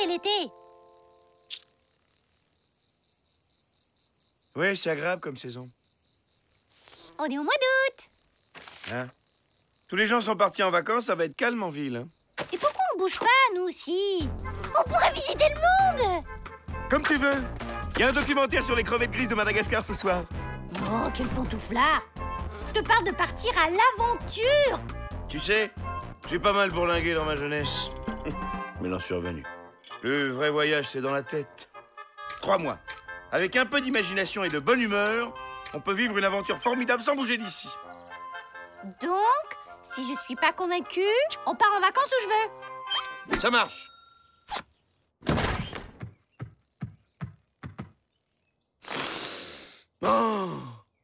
c'est l'été. Oui, c'est agréable comme saison. On est au mois d'août. Hein? Tous les gens sont partis en vacances, ça va être calme en ville. Hein? Et pourquoi on bouge pas, nous aussi? On pourrait visiter le monde! Comme tu veux. Il y a un documentaire sur les crevettes grises de Madagascar ce soir. Oh, quel pantouflard! Je te parle de partir à l'aventure! Tu sais, j'ai pas mal bourlingué dans ma jeunesse. Mais j'en suis revenu. Le vrai voyage, c'est dans la tête. Crois-moi, avec un peu d'imagination et de bonne humeur, on peut vivre une aventure formidable sans bouger d'ici. Donc, si je suis pas convaincue, on part en vacances où je veux. Ça marche. Oh,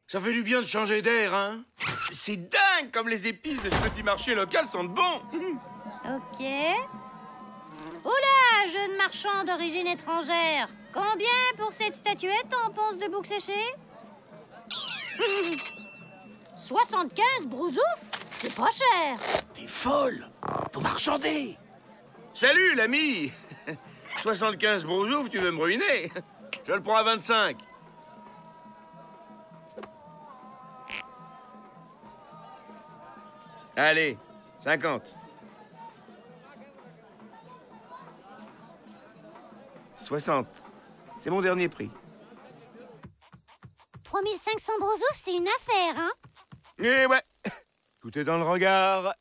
ça fait du bien de changer d'air, hein? C'est dingue comme les épices de ce petit marché local sont de bons. Ok. Oula, jeune marchand d'origine étrangère. Combien pour cette statuette en ponce de bouc séché? 75 brousouf? C'est pas cher. T'es folle. Faut marchander. Salut, l'ami. 75 brousouf, tu veux me ruiner? Je le prends à 25. Allez, 50. 60. C'est mon dernier prix. 3500 brousouf, c'est une affaire, hein? Eh ouais. Tout est dans le regard.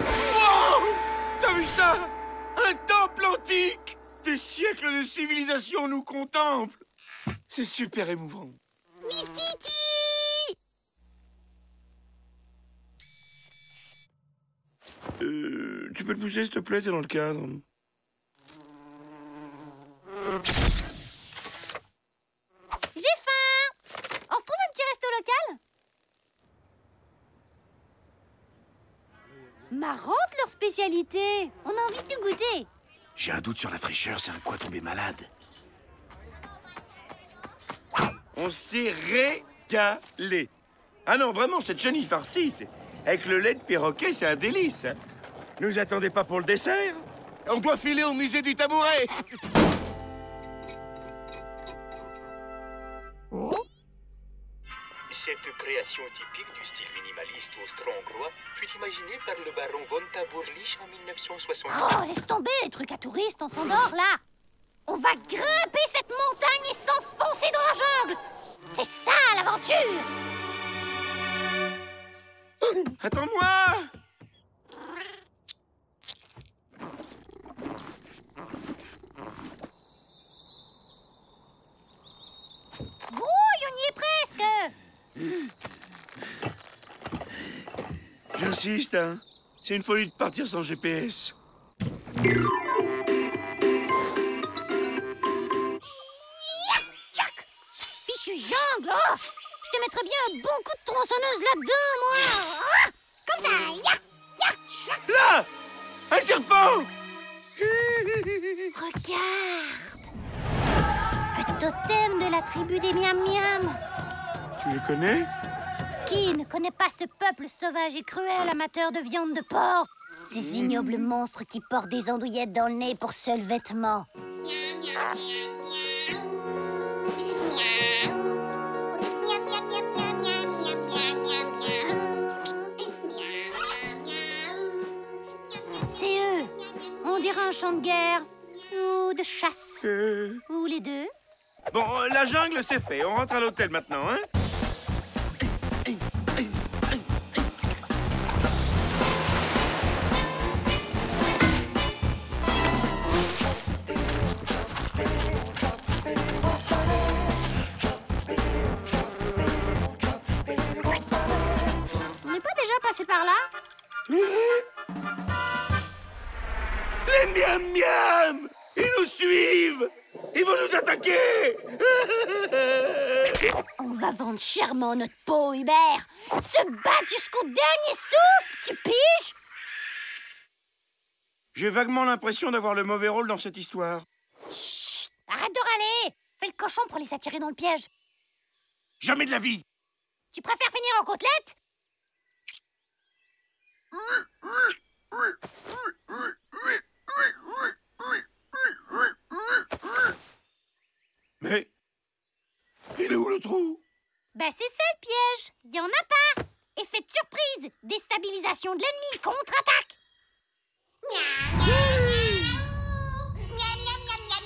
Wow! T'as vu ça? Un temple antique! Des siècles de civilisation nous contemplent. C'est super émouvant. Mistiti! Tu peux le pousser, s'il te plaît, t'es dans le cadre. J'ai faim! On se trouve un petit resto local? Marrante leur spécialité! On a envie de tout goûter! J'ai un doute sur la fraîcheur, c'est un quoi tomber malade. On s'est régalé. Ah non, vraiment, cette chenille farcie, c'est... Avec le lait de perroquet, c'est un délice. Hein. Nous attendez pas pour le dessert. On doit filer au musée du tabouret. Cette création typique du style minimaliste austro-hongrois fut imaginée par le baron von Tabourlich en 1960. Oh, laisse tomber les trucs à touristes, on s'endort là. On va grimper cette montagne et s'enfoncer dans la jungle. C'est ça l'aventure. Attends-moi! Grouille, on y est presque! J'insiste, hein. C'est une folie de partir sans GPS. Fichu jungle! Oh, je te mettrais bien un bon coup de tronçonneuse là-dedans, moi! Comme ça, ya, ya. Là, un serpent. Regarde, le totem de la tribu des miam-miam. Tu les connais? Qui ne connaît pas ce peuple sauvage et cruel amateur de viande de porc? Ces ignobles monstres qui portent des andouillettes dans le nez pour seul vêtement. Miam, miam, miam, un champ de guerre ou de chasse ou les deux. Bon, la jungle c'est fait, on rentre à l'hôtel maintenant, hein. On n'est pas déjà passé par là? Les miam-miam! Ils nous suivent! Ils vont nous attaquer! On va vendre chèrement notre peau, Hubert! Se battre jusqu'au dernier souffle! Tu piges? J'ai vaguement l'impression d'avoir le mauvais rôle dans cette histoire. Chut! Arrête de râler! Fais le cochon pour les attirer dans le piège. Jamais de la vie! Tu préfères finir en côtelette? Oui, oui, oui, oui, oui. Oui, oui, oui, oui, trou? Bah c'est ça le piège, il y en a pas. Effet de surprise, déstabilisation de l'ennemi, contre-attaque. Miaou, miaou, miaou, miaou,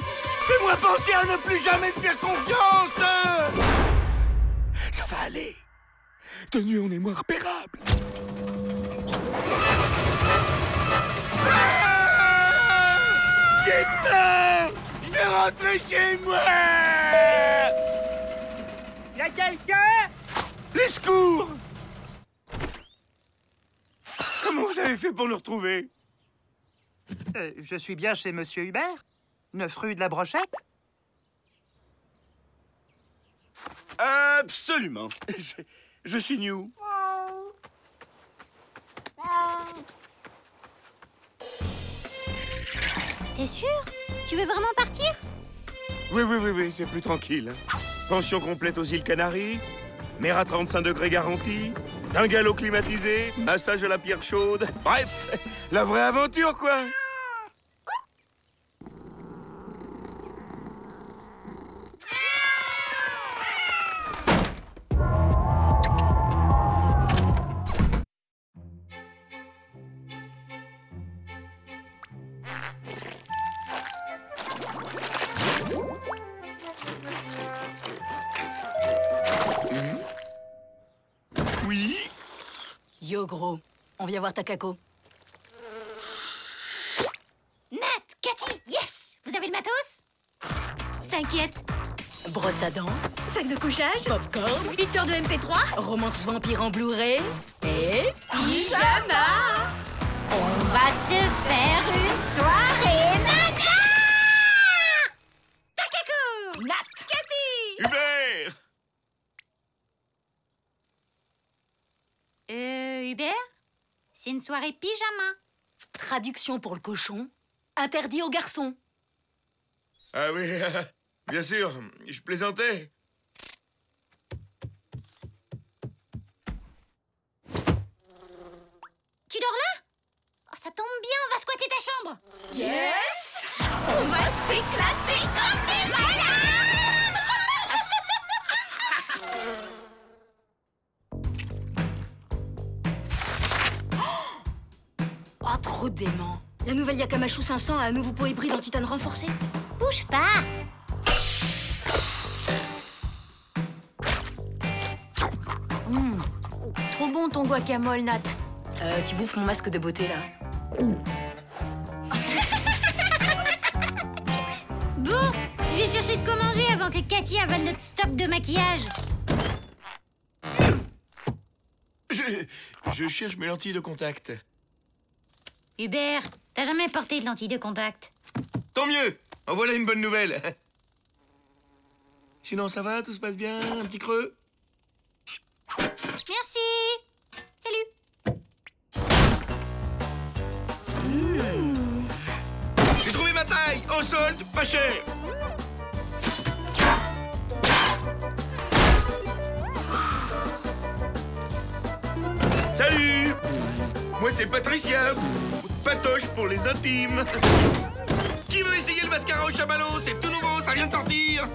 miaou, miaou, miaou. Fais-moi penser à ne plus jamais te faire confiance. Ça va aller. De nuit, on est moins repérable. Ah! J'ai peur! Je vais rentrer chez moi! Y a quelqu'un? Les secours! Comment vous avez fait pour nous retrouver? Je suis bien chez Monsieur Hubert, 9 rue de la Brochette. Absolument. Je suis New. T'es sûr? Tu veux vraiment partir? Oui, c'est plus tranquille. Pension complète aux îles Canaries, mer à 35 degrés garantie, bungalow climatisé, massage à la pierre chaude. Bref, la vraie aventure, quoi. Yo, gros, on vient voir Takako. Nat, Cathy, yes! Vous avez le matos? T'inquiète. Brosse à dents. Sac de couchage. Popcorn. 8 heures de MP3. Romance vampire en Blu-ray. Et... pyjama! On va se faire une soirée nana! Takako! Nat! Cathy! Hubert! Hubert, c'est une soirée pyjama. Traduction pour le cochon, interdit aux garçons. Ah oui, bien sûr, je plaisantais. Tu dors là? Oh, ça tombe bien, on va squatter ta chambre. Yes! On va s'éclater comme des malades! Oh, trop dément. La nouvelle Yakamachu 500 a un nouveau pot hybride en titane renforcé. Bouge pas. Trop bon ton guacamole, Nat. Tu bouffes mon masque de beauté, là. Bon, je vais chercher de quoi manger avant que Cathy avale notre stock de maquillage. Je cherche mes lentilles de contact. Hubert, t'as jamais porté de lentilles de contact. Tant mieux! En voilà une bonne nouvelle. Sinon, ça va? Tout se passe bien? Un petit creux? Merci! Salut! J'ai trouvé ma taille! En solde, pas cher! Salut! Moi, c'est Patricia! Patoche pour les intimes. Qui veut essayer le mascara au chamallow? C'est tout nouveau, ça vient de sortir.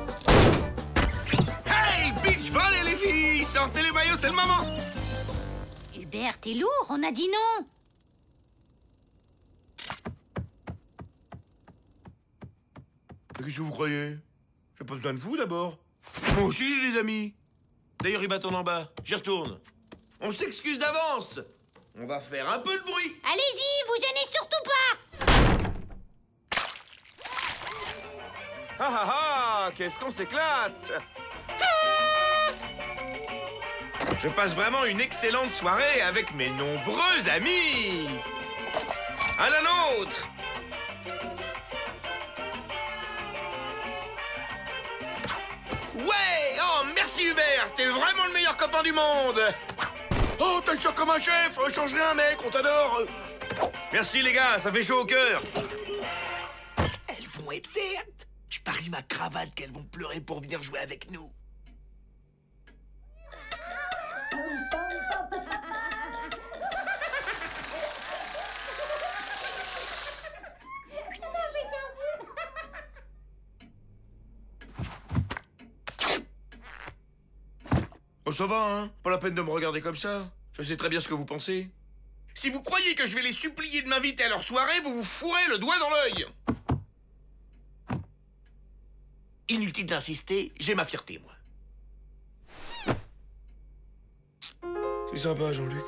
Hey, bitch, volez les filles! Sortez les maillots, c'est le moment. Hubert, t'es lourd, on a dit non. Qu'est-ce que vous croyez? J'ai pas besoin de vous, d'abord. Moi aussi, j'ai des amis. D'ailleurs, ils m'attendent en bas. J'y retourne. On s'excuse d'avance. On va faire un peu de bruit. Allez-y, vous gênez surtout pas. Ah, qu'est-ce qu'on s'éclate. Je passe vraiment une excellente soirée avec mes nombreux amis. À la nôtre. Ouais, oh, merci Hubert, t'es vraiment le meilleur copain du monde. Oh, t'es sûr comme un chef! Change rien, mec, on t'adore! Merci, les gars, ça fait chaud au cœur! Elles vont être vertes! Je parie ma cravate qu'elles vont pleurer pour venir jouer avec nous. ça va, hein? Pas la peine de me regarder comme ça. Je sais très bien ce que vous pensez. Si vous croyez que je vais les supplier de m'inviter à leur soirée, vous vous fourrez le doigt dans l'œil. Inutile d'insister, j'ai ma fierté, moi. C'est sympa, Jean-Luc.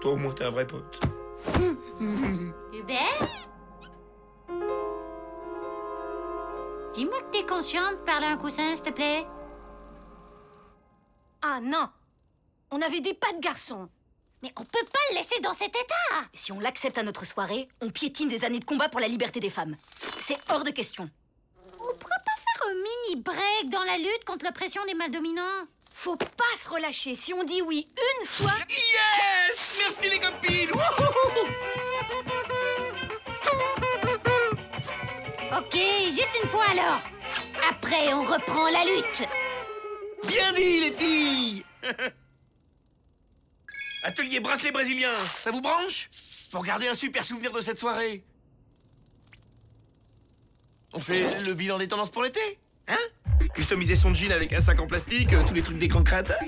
Toi, au moins, t'es un vrai pote. Hubert? Dis-moi que t'es consciente de parler à un coussin, s'il te plaît. Ah non! On avait des pas de garçon. Mais on peut pas le laisser dans cet état! Si on l'accepte à notre soirée, on piétine des années de combat pour la liberté des femmes. C'est hors de question. On pourrait pas faire un mini-break dans la lutte contre l'oppression des mâles dominants? Faut pas se relâcher. Si on dit oui une fois... Yes! Merci les copines! Wouhou! Ok, juste une fois alors. Après, on reprend la lutte. Bien dit, les filles. Atelier bracelet brésilien, ça vous branche? Pour garder un super souvenir de cette soirée. On fait le bilan des tendances pour l'été, hein? Customiser son jean avec un sac en plastique, tous les trucs des grands créateurs.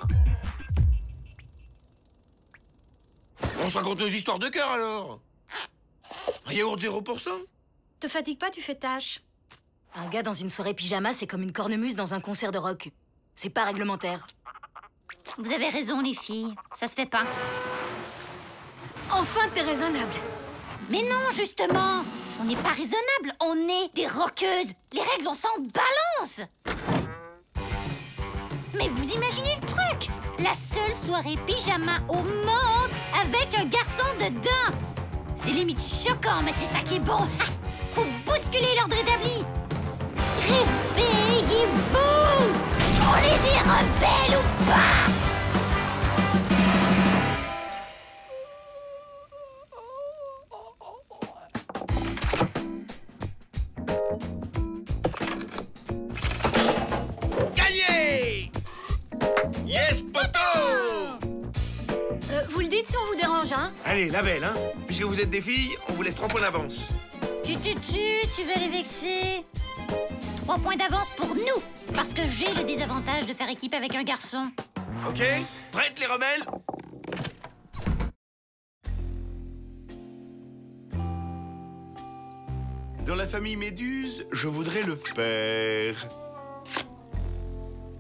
On se raconte nos histoires de cœur, alors. Un yaourt 0%. Te fatigue pas, tu fais tâche. Un gars dans une soirée pyjama, c'est comme une cornemuse dans un concert de rock. C'est pas réglementaire. Vous avez raison, les filles. Ça se fait pas. Enfin, t'es raisonnable. Mais non, justement. On n'est pas raisonnable. On est des rockeuses. Les règles, on s'en balance. Mais vous imaginez le truc? La seule soirée pyjama au monde avec un garçon dedans. C'est limite choquant, mais c'est ça qui est bon. Pour bousculer l'ordre établi. Réveillez-vous! On est des rebelles ou pas? Gagné! Yes, poteau! Vous le dites si on vous dérange, hein? Allez, la belle, hein? Puisque vous êtes des filles, on vous laisse 3 points d'avance. Tu vas les vexer. 3 points d'avance pour nous, parce que j'ai le désavantage de faire équipe avec un garçon. Ok, prête les rebelles. Dans la famille Méduse, je voudrais le père.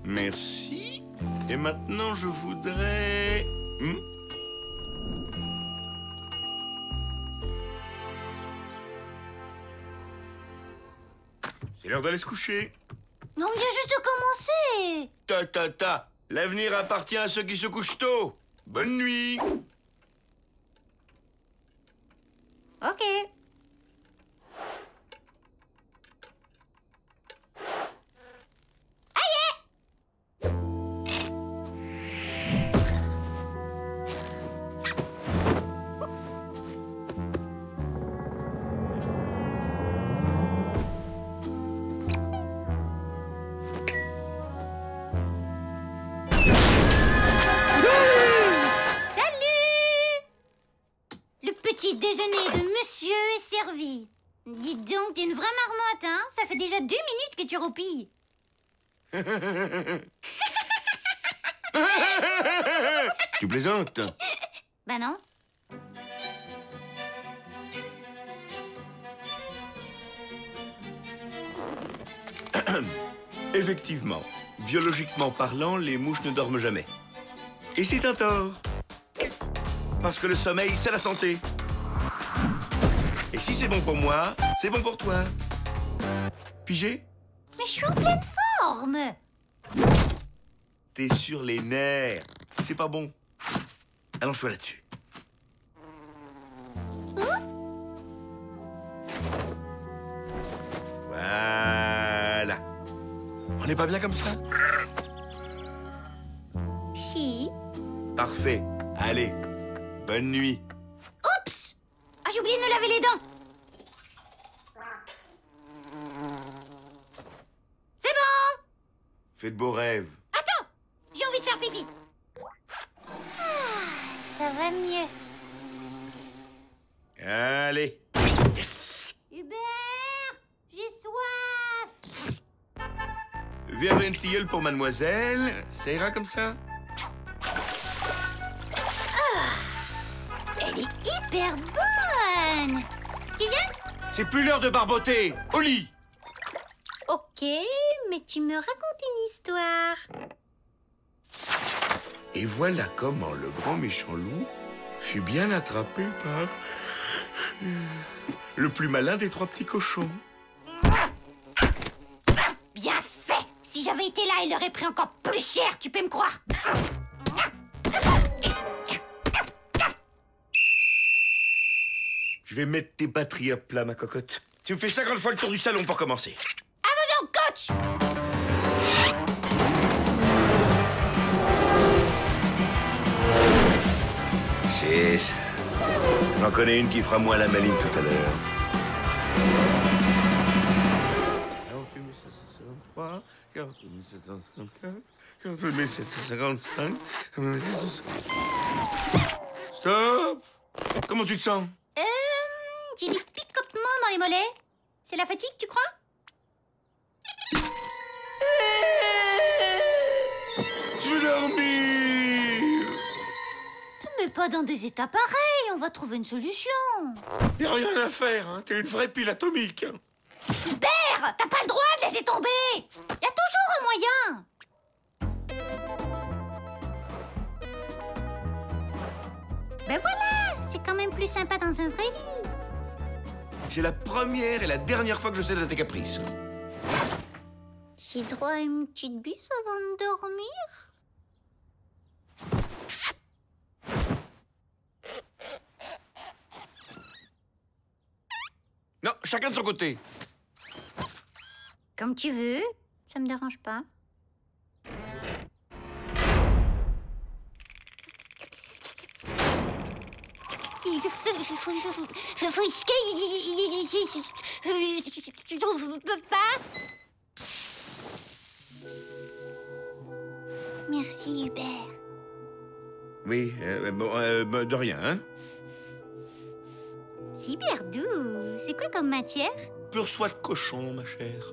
Merci. Et maintenant, je voudrais... C'est l'heure d'aller se coucher. On vient juste de commencer. Ta. L'avenir appartient à ceux qui se couchent tôt. Bonne nuit. Ok. Aïe! Petit déjeuner de monsieur est servi. Dis donc, t'es une vraie marmotte, hein? Ça fait déjà 2 minutes que tu roupilles. Tu plaisantes? Bah non. Effectivement, biologiquement parlant, les mouches ne dorment jamais. Et c'est un tort. Parce que le sommeil, c'est la santé. Et si c'est bon pour moi, c'est bon pour toi. Pigé? Mais je suis en pleine forme. T'es sur les nerfs. C'est pas bon. Allonge-toi là-dessus. Voilà. On n'est pas bien comme ça? Si. Parfait. Allez, bonne nuit. Ah, j'ai oublié de me laver les dents. C'est bon. Fais de beaux rêves. Attends, j'ai envie de faire pipi. Ah, ça va mieux. Allez. Yes. Hubert, j'ai soif. Viens avec une tilleule pour mademoiselle. Ça ira comme ça. super bonne. Tu viens? C'est plus l'heure de barboter. Au lit. Ok, mais tu me racontes une histoire. Et voilà comment le grand méchant loup fut bien attrapé par le plus malin des trois petits cochons. Bien fait! Si j'avais été là, il aurait pris encore plus cher, tu peux me croire. Je vais mettre tes batteries à plat, ma cocotte. Tu me fais 50 fois le tour du salon pour commencer. À vos ordres, coach! J'en connais une qui fera moins la maligne tout à l'heure. 4753, 4754, 4755, 4755... Stop! Comment tu te sens? J'ai des picotements dans les mollets. C'est la fatigue, tu crois? Je veux dormir! Mais pas dans des états pareils, on va trouver une solution. Y a rien à faire, hein. T'es une vraie pile atomique. Hubert, t'as pas le droit de laisser tomber. Y a toujours un moyen. Ben voilà, c'est quand même plus sympa dans un vrai lit. C'est la première et la dernière fois que je cède à tes caprices. J'ai droit à une petite bise avant de dormir? Non, chacun de son côté. Comme tu veux, ça me dérange pas. Tu trouves pas? Merci, Hubert. Oui, bon, de rien, hein? Cyberdou, c'est quoi comme matière? Pur soie de cochon, ma chère.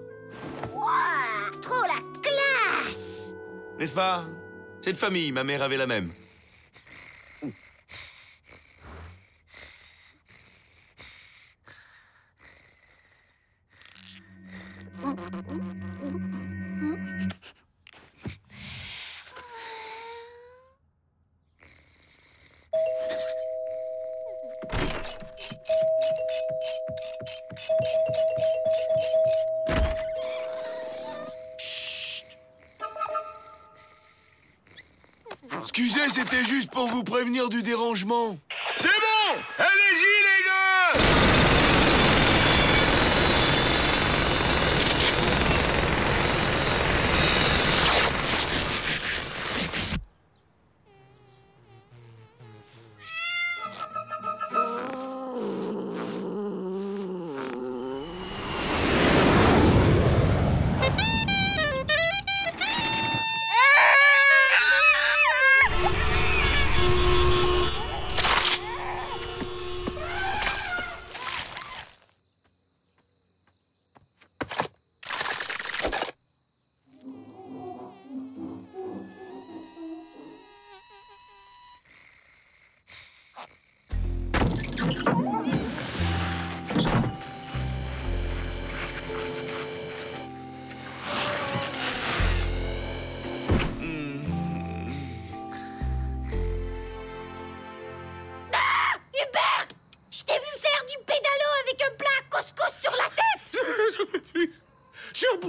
Wow, trop la classe! N'est-ce pas? C'est de famille, ma mère avait la même. Excusez, c'était juste pour vous prévenir du dérangement. C'est bon! Allez-y, les gars!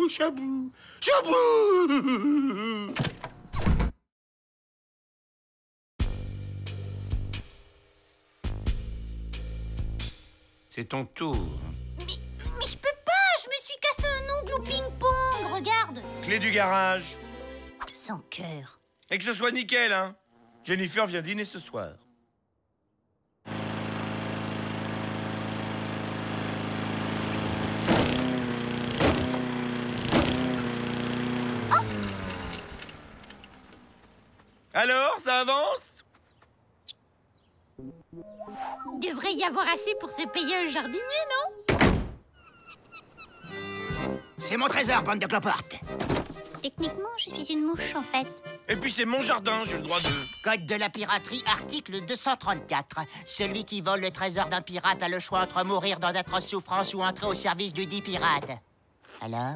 Chabou, chabou. C'est ton tour. Mais je peux pas, je me suis cassé un ongle au ping-pong, regarde. Clé du garage. Sans cœur. Et que ce soit nickel, hein. Jennifer vient dîner ce soir. Alors, ça avance? Devrait y avoir assez pour se payer un jardinier, non? C'est mon trésor, bande de cloportes. Techniquement, je suis une mouche, en fait. Et puis c'est mon jardin, j'ai le droit de... Code de la piraterie, article 234. Celui qui vole le trésor d'un pirate a le choix entre mourir dans d'atroces souffrances ou entrer au service du dit pirate. Alors?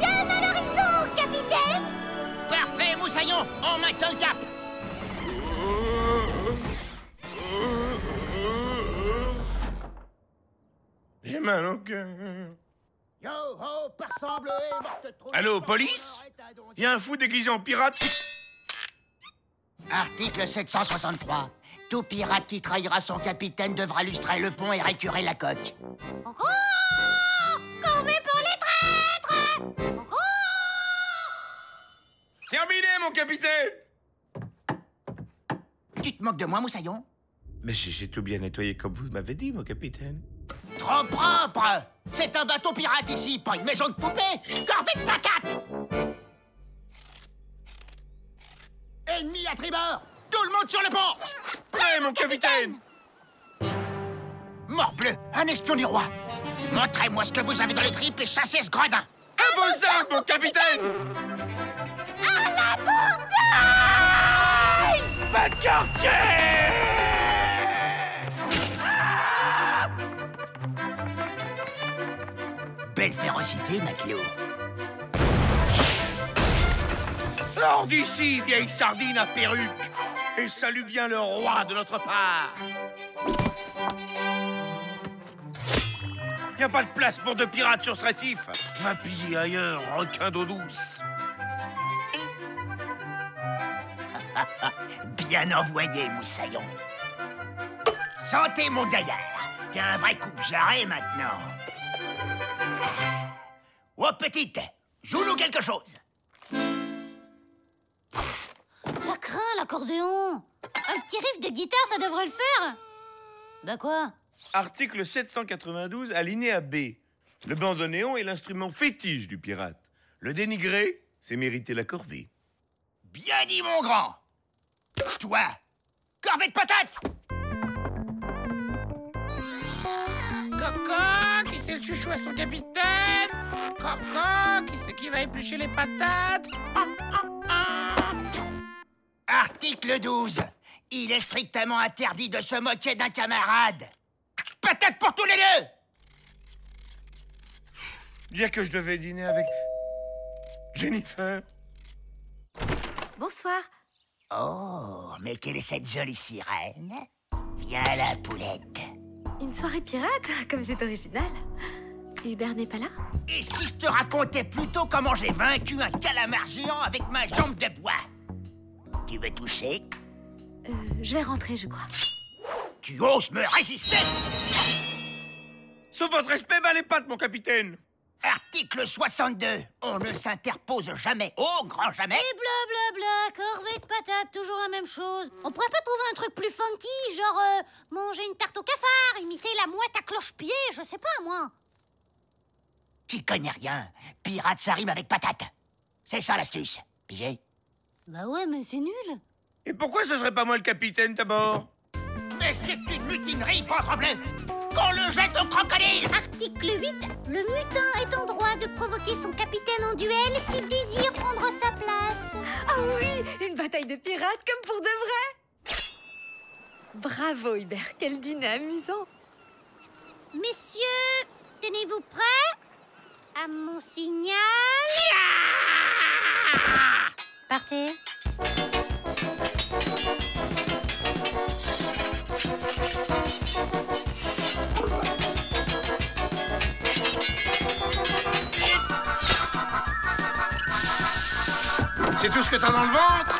Viens à l'horizon, capitaine! Parfait, Moussaillon, on maintient le cap. J'ai mal au cœur. Allô, police? Il y a un fou déguisé en pirate qui... Article 763. Tout pirate qui trahira son capitaine devra lustrer le pont et récurer la coque. On court! Courbé pour les traîtres! On court! Terminé, mon capitaine! Tu te moques de moi, Moussaillon? Mais j'ai tout bien nettoyé comme vous m'avez dit, mon capitaine. Trop propre! C'est un bateau pirate ici, pas une maison de poupée! Corvée de patate! Ennemi à tribord! Tout le monde sur le pont! Prêt, mon capitaine! Morbleu! Un espion du roi! Montrez-moi ce que vous avez dans les tripes et chassez ce gredin! À vos armes, mon capitaine! À l'abordage! Pas de quartier! Belle férocité, matelot. Hors d'ici, vieille sardine à perruque. Et salue bien le roi de notre part. Y a pas de place pour deux pirates sur ce récif. Va piller ailleurs, requin d'eau douce. Bien envoyé, Moussaillon. Santé, mon gaillard. T'es un vrai coupe-jarret, maintenant. Oh, petite, joue-nous quelque chose. Pff, ça craint, l'accordéon. Un petit riff de guitare, ça devrait le faire. Bah quoi? Article 792, alinéa B. Le bandoneon est l'instrument fétiche du pirate. Le dénigrer, c'est mériter la corvée. Bien dit, mon grand. Toi, corvée de patate. Coco, qui c'est le chouchou à son capitaine? Coco, qui c'est qui va éplucher les patates? Article 12. Il est strictement interdit de se moquer d'un camarade. Patate pour tous les deux! Dire que je devais dîner avec... Jennifer. Bonsoir. Oh, mais quelle est cette jolie sirène? Viens la poulette. Une soirée pirate, comme c'est original. Hubert n'est pas là? Et si je te racontais plutôt comment j'ai vaincu un calamar géant avec ma jambe de bois? Tu veux toucher? Je vais rentrer, je crois. Tu oses me résister? Sauf votre respect, bat les pattes, mon capitaine. Article 62. On ne s'interpose jamais, oh grand jamais. Et blablabla, corvée de patates, toujours la même chose. On pourrait pas trouver un truc plus funky, genre manger une tarte au cafard, imiter la mouette à cloche-pied, je sais pas, moi. Tu connais rien. Pirate, ça rime avec patate. C'est ça l'astuce, pigé? Bah ouais, mais c'est nul. Et pourquoi ce serait pas moi le capitaine, d'abord? Mais c'est une mutinerie, ventre bleu. Qu'on le jette au crocodile! Article 8. Le mutin est en droit de provoquer son capitaine en duel s'il désire prendre sa place. Ah oui! Une bataille de pirates comme pour de vrai! Bravo, Hubert. Quel dîner amusant! Messieurs, tenez-vous prêts? À mon signal... Yeah! Partez. C'est tout ce que t'as dans le ventre?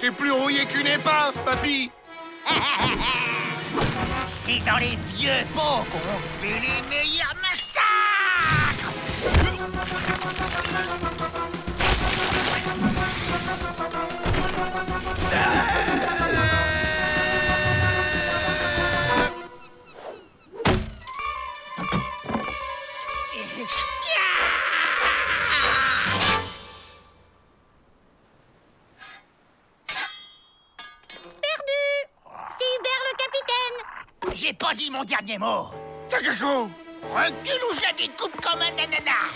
T'es plus rouillé qu'une épave, papy! C'est dans les vieux pots qu'on fait les meilleurs massacres! J'ai pas dit mon dernier mot. Takako! Recule ou je la découpe comme un ananas.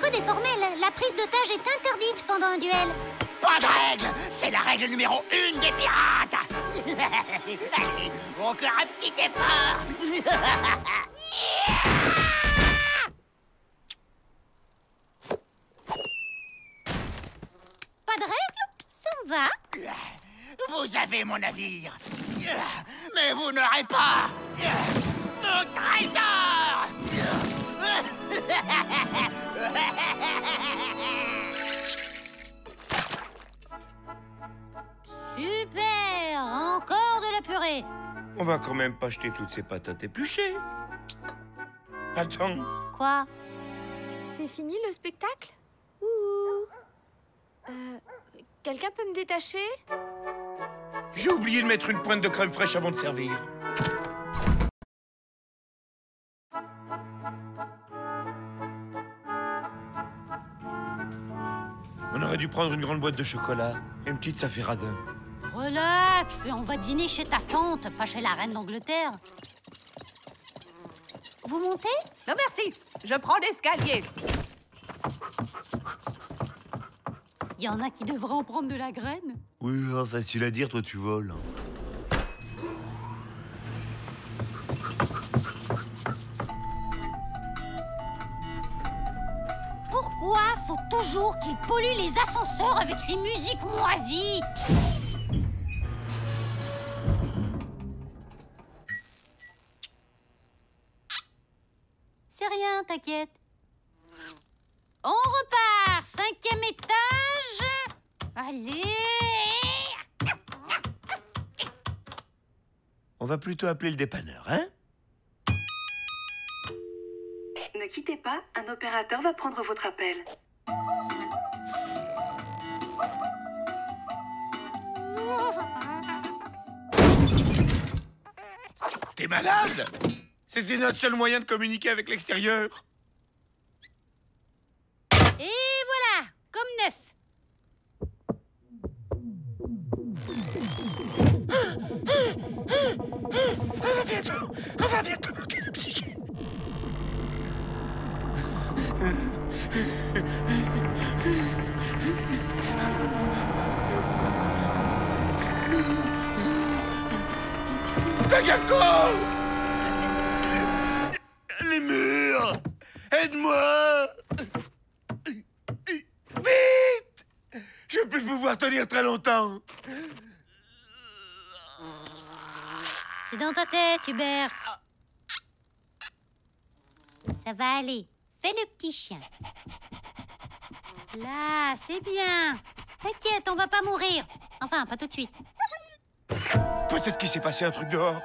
Le code est formel. La prise d'otage est interdite pendant un duel. Pas de règle. C'est la règle numéro 1 des pirates. Allez, encore un petit effort. Pas de règle? Ça me va. Vous avez mon navire. Mais vous n'aurez pas mon trésor. Super! Encore de la purée. On va quand même pas acheter toutes ces patates épluchées. Attends. Quoi? C'est fini le spectacle? Ouh. Quelqu'un peut me détacher? J'ai oublié de mettre une pointe de crème fraîche avant de servir. On aurait dû prendre une grande boîte de chocolat et une petite safaradin. Relax, on va dîner chez ta tante, pas chez la reine d'Angleterre. Vous montez? Non merci, je prends l'escalier. Il y en a qui devraient en prendre de la graine. Oui, facile à dire, toi tu voles. Pourquoi faut toujours qu'il pollue les ascenseurs avec ses musiques moisies? C'est rien, t'inquiète. On repart, 5e étage. Allez. On va plutôt appeler le dépanneur, hein? Ne quittez pas, un opérateur va prendre votre appel. T'es malade? C'était notre seul moyen de communiquer avec l'extérieur. Et voilà, comme neuf. On va bientôt manquer d'oxygène. Takako! Les murs! Aide-moi! Vite! Je ne vais plus pouvoir tenir très longtemps. C'est dans ta tête, Hubert. Ça va aller. Fais le petit chien. Là, c'est bien. T'inquiète, on va pas mourir. Enfin, pas tout de suite. Peut-être qu'il s'est passé un truc dehors.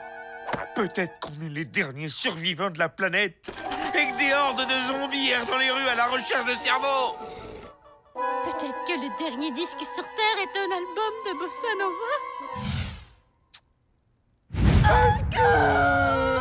Peut-être qu'on est les derniers survivants de la planète. Et que des hordes de zombies errent dans les rues à la recherche de cerveaux. Peut-être que le dernier disque sur Terre est un album de bossa nova. Au secours!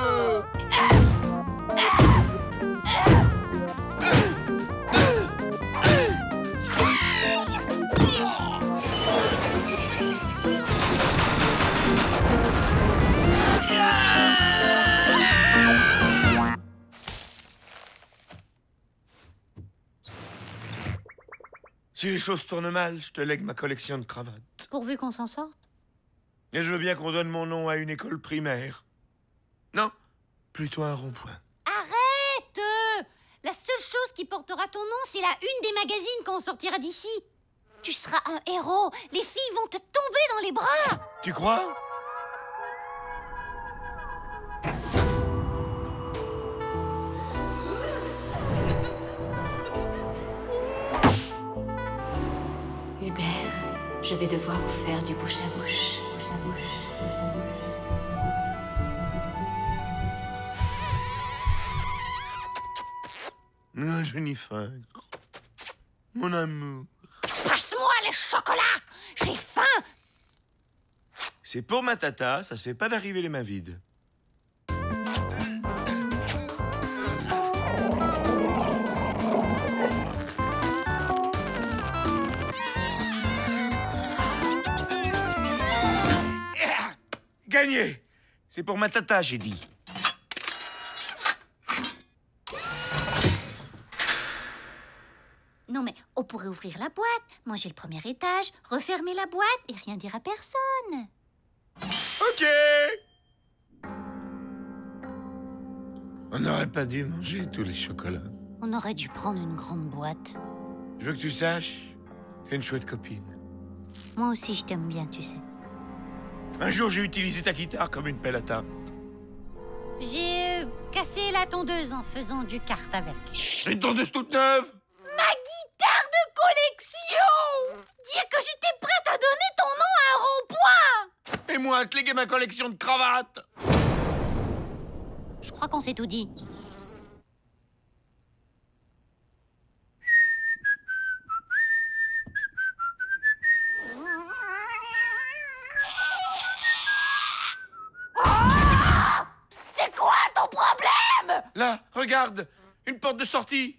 Si les choses tournent mal, je te lègue ma collection de cravates. Pourvu qu'on s'en sorte. Et je veux bien qu'on donne mon nom à une école primaire. Non, plutôt un rond-point. Arrête! La seule chose qui portera ton nom, c'est la une des magazines quand on sortira d'ici. Tu seras un héros. Les filles vont te tomber dans les bras. Tu crois? Hubert, je vais devoir vous faire du bouche à bouche. Non, Jennifer, mon amour. Passe-moi les chocolats, j'ai faim. C'est pour ma tata, ça se fait pas d'arriver les mains vides. Gagné! C'est pour ma tata, j'ai dit. On pourrait ouvrir la boîte, manger le premier étage, refermer la boîte et rien dire à personne. Ok. On n'aurait pas dû manger tous les chocolats. On aurait dû prendre une grande boîte. Je veux que tu saches, t'es une chouette copine. Moi aussi, je t'aime bien, tu sais. Un jour, j'ai utilisé ta guitare comme une pelle à table. J'ai cassé la tondeuse en faisant du kart avec. Une tondeuse toute neuve? Ma guitare de collection! Dire que j'étais prête à donner ton nom à un rond-point! Et moi, à cléguer ma collection de cravates! Je crois qu'on s'est tout dit. C'est quoi ton problème? Là, regarde, une porte de sortie.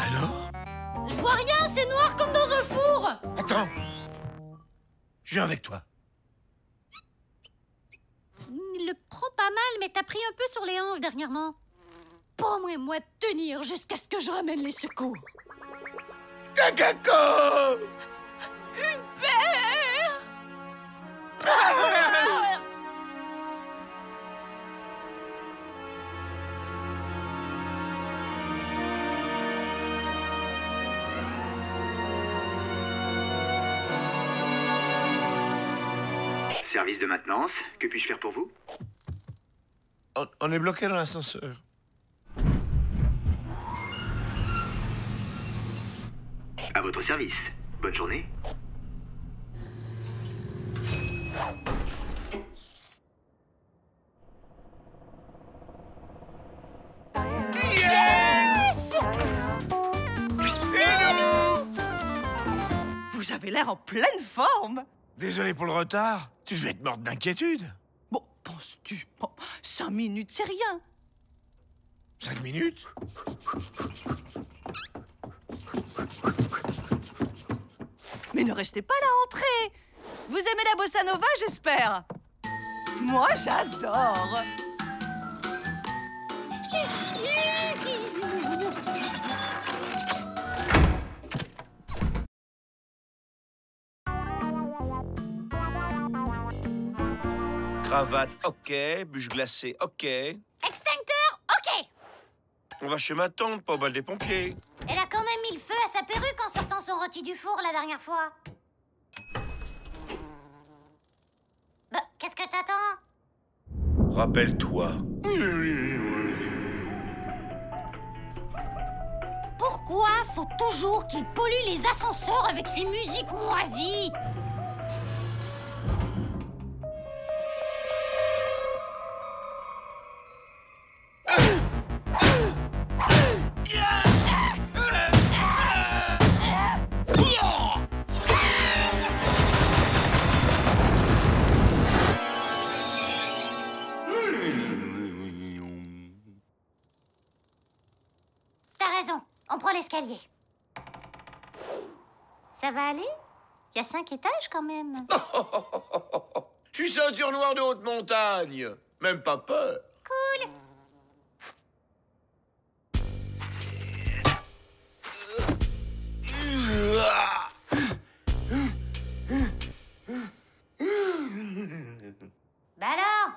Alors? Je vois rien, c'est noir comme dans un four. Attends, je viens avec toi. Il le prend pas mal, mais t'as pris un peu sur les hanches dernièrement. Promets-moi de tenir jusqu'à ce que je ramène les secours. Takako! Hubert! Ah! Service de maintenance, que puis-je faire pour vous? On est bloqué dans l'ascenseur. À votre service. Bonne journée. Yes! Hello! Vous avez l'air en pleine forme. Désolé pour le retard. Tu devais être morte d'inquiétude. Bon, penses-tu? Bon, 5 minutes, c'est rien. 5 minutes? Mais ne restez pas là à entrer. Vous aimez la bossa nova, j'espère? Moi, j'adore. Cravate, ok. Bûche glacée, ok. Extincteur, ok. On va chez ma tante, pas au bal des pompiers. Elle a quand même mis le feu à sa perruque en sortant son rôti du four la dernière fois. Bah, qu'est-ce que t'attends? Rappelle-toi. Pourquoi faut toujours qu'il pollue les ascenseurs avec ses musiques moisies? On prend l'escalier. Ça va aller? Il y a 5 étages quand même. Je suis ceinture noire de haute montagne. Même pas peur. Cool. Bah alors,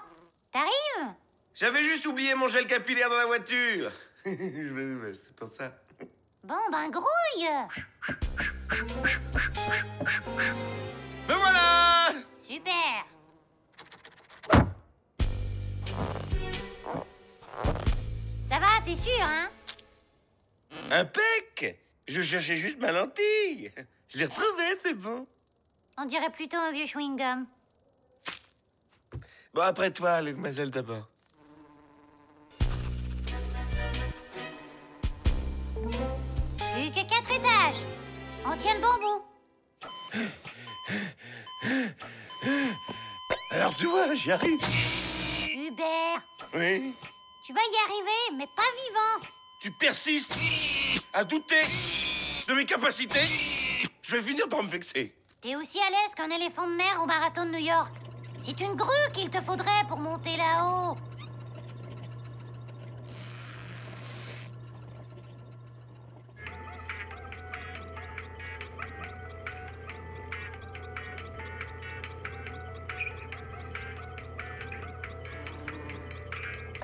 t'arrives? J'avais juste oublié mon gel capillaire dans la voiture. C'est pour ça. Bon, ben grouille! Me voilà! Super! Ça va, t'es sûr, hein? Impec! Je cherchais juste ma lentille. Je l'ai retrouvée, c'est bon. On dirait plutôt un vieux chewing-gum. Bon, après toi, les demoiselles d'abord. Plus que 4 étages. On tient le bon bout. Alors tu vois, j'y arrive. Hubert. Oui? Tu vas y arriver, mais pas vivant. Tu persistes à douter de mes capacités. Je vais finir par me vexer. T'es aussi à l'aise qu'un éléphant de mer au marathon de New York. C'est une grue qu'il te faudrait pour monter là-haut.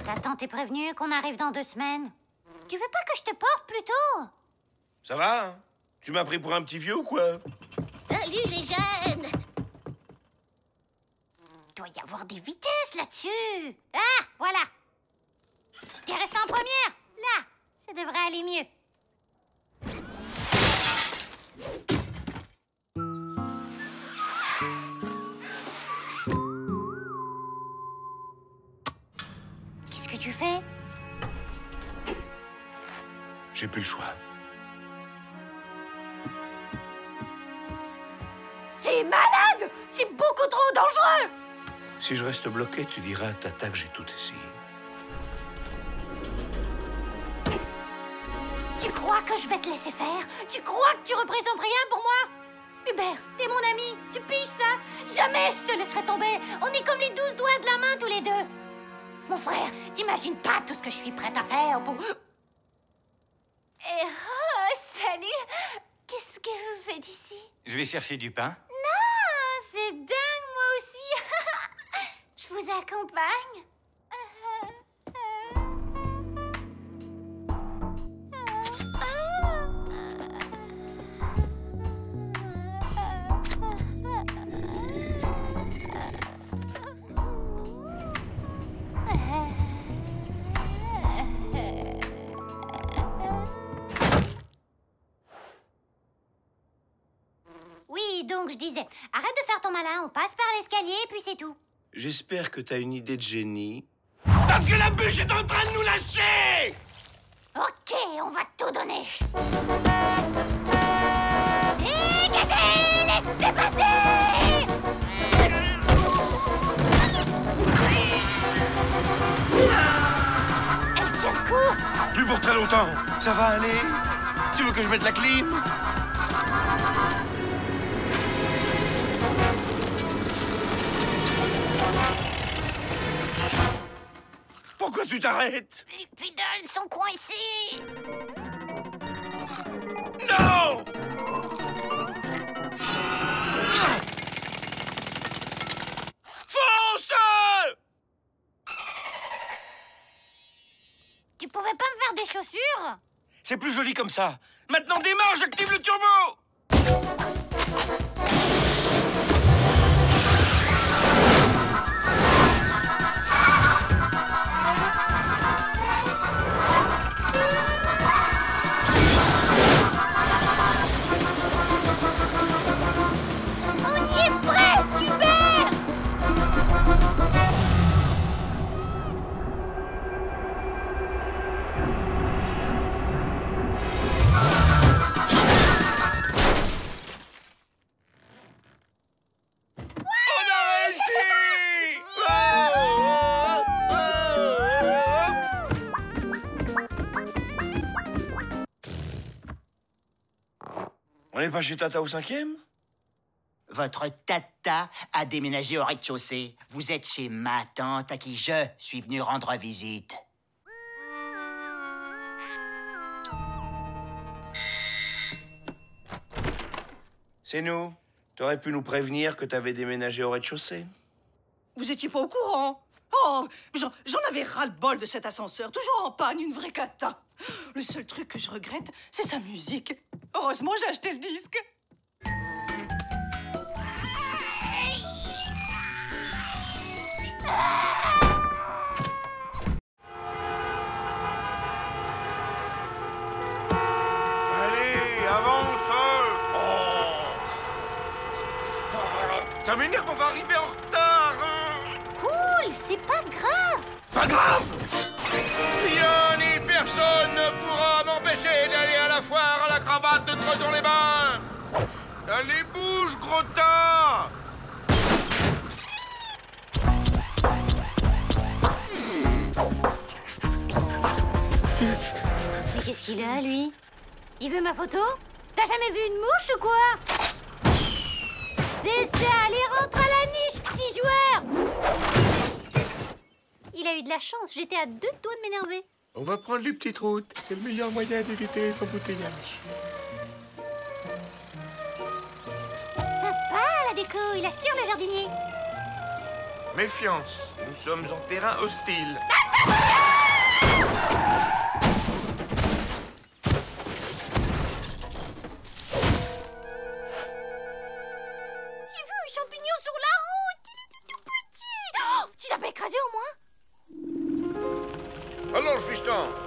Ta tante est prévenue qu'on arrive dans 2 semaines. Tu veux pas que je te porte plutôt? Ça va, hein? Tu m'as pris pour un petit vieux ou quoi? Salut les jeunes! Il doit y avoir des vitesses là-dessus. Ah, voilà. T'es resté en première. Là, ça devrait aller mieux. J'ai plus le choix. T'es malade! C'est beaucoup trop dangereux! Si je reste bloqué, tu diras à Tata que j'ai tout essayé. Tu crois que je vais te laisser faire? Tu crois que tu représentes rien pour moi? Hubert, t'es mon ami, tu piges ça? Jamais je te laisserai tomber! On est comme les 12 doigts de la main tous les deux! Mon frère, t'imagines pas tout ce que je suis prête à faire pour... Eh oh, salut! Qu'est-ce que vous faites ici? Je vais chercher du pain. Non, c'est dingue, moi aussi! Je vous accompagne. Donc je disais, arrête de faire ton malin, on passe par l'escalier et puis c'est tout. J'espère que t'as une idée de génie. Parce que la bûche est en train de nous lâcher! Ok, on va tout donner. Dégagez! Laissez passer! Elle tient le coup? Plus pour très longtemps. Ça va aller? Tu veux que je mette la clim? Pourquoi tu t'arrêtes? Les pédales sont coincées. Non! Fonce! Tu pouvais pas me faire des chaussures? C'est plus joli comme ça. Maintenant démarre, j'active le turbo! On n'est pas chez Tata au 5e? Votre Tata a déménagé au rez-de-chaussée. Vous êtes chez ma tante à qui je suis venu rendre visite. C'est nous. T'aurais pu nous prévenir que t'avais déménagé au rez-de-chaussée. Vous étiez pas au courant? Oh, j'en avais ras-le-bol de cet ascenseur. Toujours en panne, une vraie cata. Le seul truc que je regrette, c'est sa musique. Heureusement, j'ai acheté le disque. Allez, avance! Oh. Ça m'énerve, on va arriver en retard! Cool, c'est pas grave! Pas grave! Rien ni personne ne pourra m'empêcher d'aller à la foire à la cravate de Crozon-les-Bains! Allez, bouge, gros tas! Mais qu'est-ce qu'il a, lui? Il veut ma photo? T'as jamais vu une mouche ou quoi? C'est ça, allez, rentre à la niche, petit joueur! Il a eu de la chance, j'étais à 2 doigts de m'énerver. On va prendre les petites routes, c'est le meilleur moyen d'éviter les embouteillages. Sympa la déco, il assure le jardinier. Méfiance, nous sommes en terrain hostile. Attention!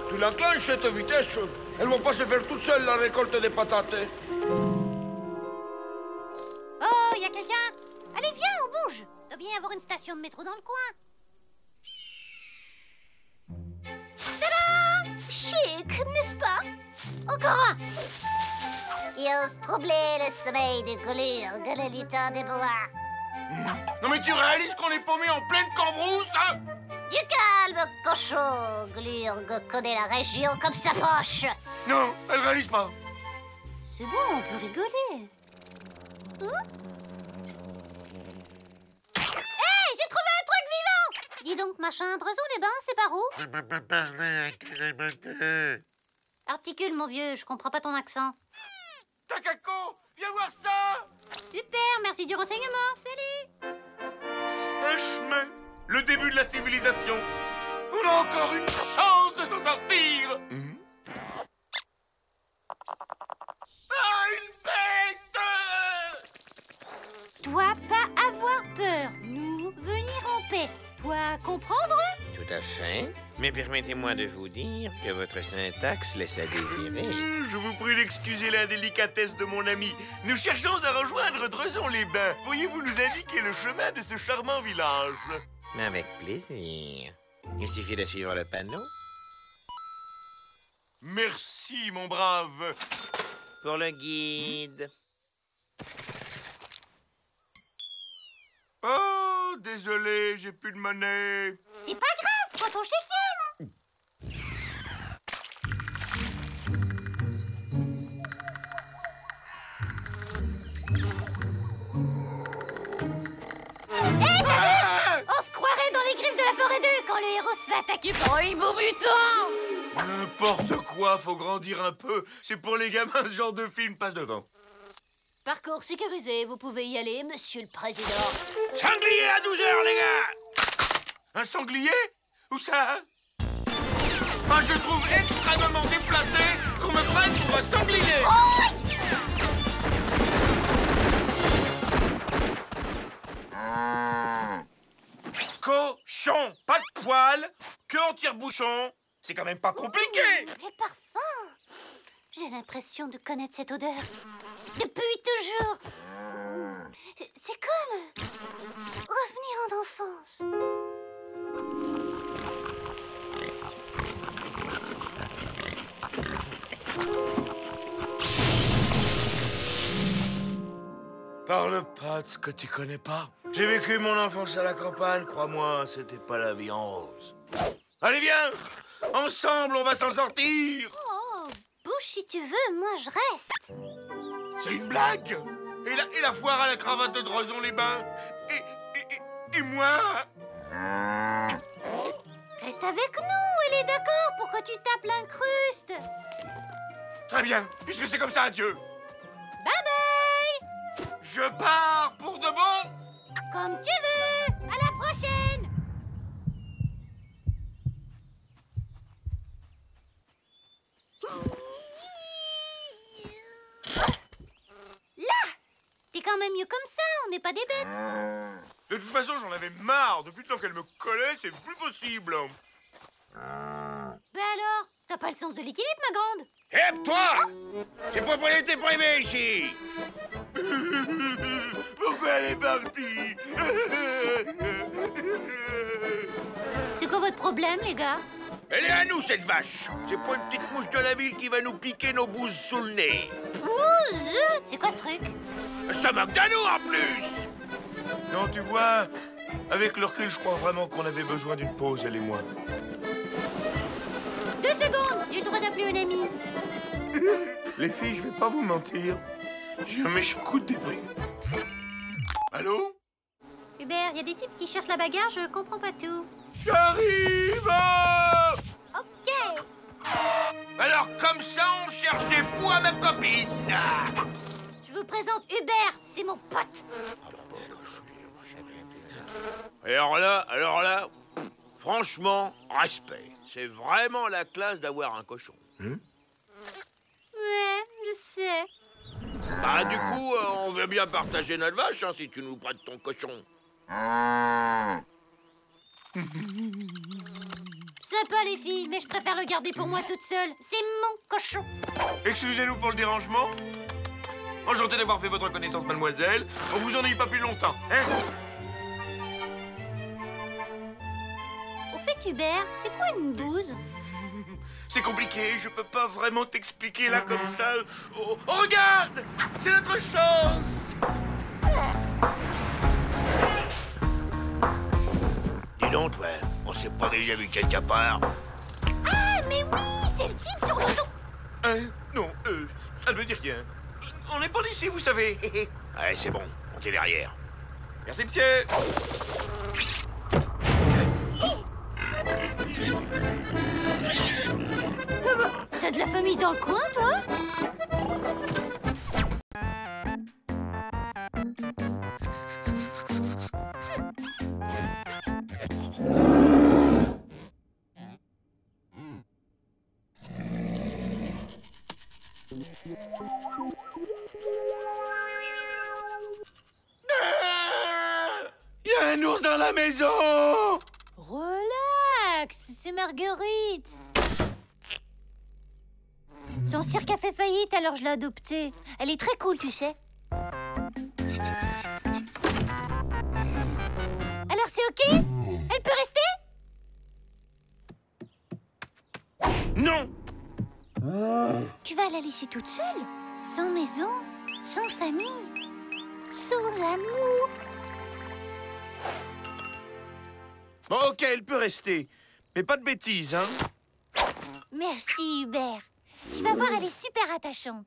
Tu l'enclenches cette vitesse, elles vont pas se faire toutes seules la récolte des patates. Oh, y a quelqu'un? Allez, viens, on bouge. Doit bien y avoir une station de métro dans le coin. Tada! Chic, n'est-ce pas? Encore un! Qui ose troubler le sommeil des collures, gueule lutin des bois. Non mais tu réalises qu'on est paumé en pleine cambrousse, hein? Du calme, cochon! Glurg connaît la région comme sa poche! Non, elle réalise pas! C'est bon, on peut rigoler! Hé, j'ai trouvé un truc vivant! Dis donc, machin, Drezon-les-Bains, c'est par où? Articule, mon vieux, je comprends pas ton accent. Takako, viens voir ça! Super, merci du renseignement, salut! Un chemin! Le début de la civilisation. On a encore une chance de s'en sortir. Ah, une bête! Toi, pas avoir peur. Nous, venir en paix. Toi, comprendre? Tout à fait. Mais permettez-moi de vous dire que votre syntaxe laisse à désirer. Je vous prie d'excuser l'indélicatesse de mon ami. Nous cherchons à rejoindre Drezon-les-Bains. Pourriez-vous nous indiquer le chemin de ce charmant village? Mais avec plaisir. Il suffit de suivre le panneau. Merci, mon brave. Pour le guide. Oh, désolé, j'ai plus de monnaie. C'est pas grave, prends ton chéquier. Le héros se fait attaquer par un hibou mutant! N'importe quoi, faut grandir un peu. C'est pour les gamins, ce genre de film passe devant. Parcours sécurisé, vous pouvez y aller, monsieur le président. Sanglier à 12 h, les gars! Un sanglier? Où ça? Ah, je trouve extrêmement déplacé qu'on me prenne pour un sanglier! Cochon, pas de poils, que en tire-bouchon. C'est quand même pas compliqué. Les parfums. J'ai l'impression de connaître cette odeur depuis toujours. C'est comme revenir en enfance. Parle pas de ce que tu connais pas. J'ai vécu mon enfance à la campagne, crois-moi, c'était pas la vie en rose. Allez, viens! Ensemble, on va s'en sortir! Oh, bouge si tu veux, moi je reste. C'est une blague? Et la foire à la cravate de Drezon-les-Bains? Et moi? Reste avec nous, elle est d'accord pour que tu tapes l'incruste. Très bien, puisque c'est comme ça, adieu. Bye bye! Je pars pour de bon! Comme tu veux! À la prochaine! Là! T'es quand même mieux comme ça, on n'est pas des bêtes! De toute façon, j'en avais marre! Depuis le temps qu'elle me collait, c'est plus possible! Ben alors, t'as pas le sens de l'équilibre, ma grande! Hé, toi! C'est propriété privée, ici! Elle est partie. C'est quoi votre problème, les gars? Elle est à nous, cette vache. C'est pas une petite mouche de la ville qui va nous piquer nos bouses sous le nez. Bouses? C'est quoi ce truc? Ça manque à nous, en plus. Non, tu vois, avec le recul, je crois vraiment qu'on avait besoin d'une pause, elle et moi. 2 secondes, j'ai le droit d'appeler une amie. Les filles, je vais pas vous mentir. J'ai un méchant coup de débris. Allô? Hubert, il y a des types qui cherchent la bagarre, je comprends pas tout. J'arrive! Ok! Alors comme ça, on cherche des poux à ma copine! Je vous présente Hubert, c'est mon pote! Et alors là, franchement, respect. C'est vraiment la classe d'avoir un cochon. Ouais, je sais. Bah du coup, on veut bien partager notre vache, hein, si tu nous prêtes ton cochon. Sympa les filles, mais je préfère le garder pour moi toute seule. C'est mon cochon. Excusez-nous pour le dérangement. Enchanté d'avoir fait votre connaissance, mademoiselle. On vous ennuie pas plus longtemps, hein? Au fait, Hubert, c'est quoi une bouse? C'est compliqué, je peux pas vraiment t'expliquer là comme ça. Oh, oh regarde! C'est notre chance! Dis donc, toi, on s'est pas déjà vu quelque part. Ah, mais oui, c'est le type sur le dos! Non, elle me dit rien. On n'est pas d'ici, vous savez. Ouais, c'est bon, on est derrière. Merci, monsieur! T'as de la famille dans le coin, toi? Il y a un ours dans la maison! Relax, c'est Marguerite. Son cirque a fait faillite, alors je l'ai adoptée. Elle est très cool, tu sais. Alors c'est ok? Elle peut rester? Non! Tu vas la laisser toute seule? Sans maison, sans famille, sans amour. Bon, ok, elle peut rester. Mais pas de bêtises, hein? Merci, Hubert. Tu vas voir, elle est super attachante.